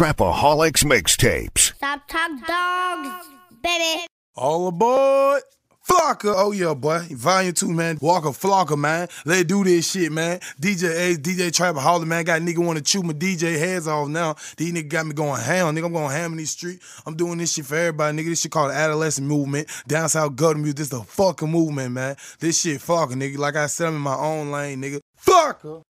Trap-A-Holics mixtapes. Stop Top Dogs, baby. All aboard. Flocka, oh yeah, boy. Volume 2, man. Waka Flocka, man. Let's do this shit, man. DJ Ace, DJ Trap-A-Holic, man. Got nigga want to chew my DJ heads off now. These niggas got me going ham, nigga. I'm going ham in these streets. I'm doing this shit for everybody, nigga. This shit called the Adolescent Movement. Down South Guttermusic. This the fucking movement, man. This shit, Flocka, nigga. Like I said, I'm in my own lane, nigga. Flocka!